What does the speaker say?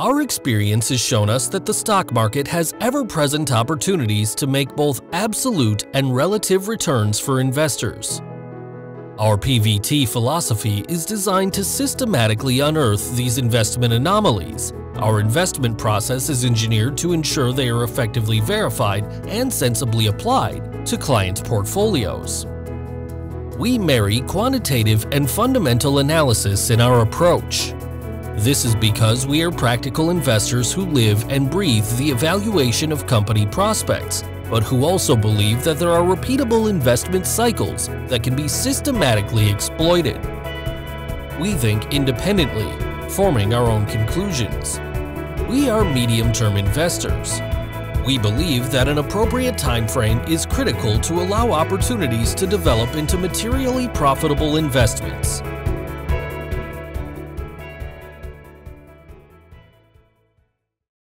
Our experience has shown us that the stock market has ever-present opportunities to make both absolute and relative returns for investors. Our PVT philosophy is designed to systematically unearth these investment anomalies. Our investment process is engineered to ensure they are effectively verified and sensibly applied to clients' portfolios. We marry quantitative and fundamental analysis in our approach. This is because we are practical investors who live and breathe the evaluation of company prospects, but who also believe that there are repeatable investment cycles that can be systematically exploited. We think independently, forming our own conclusions. We are medium-term investors. We believe that an appropriate time frame is critical to allow opportunities to develop into materially profitable investments.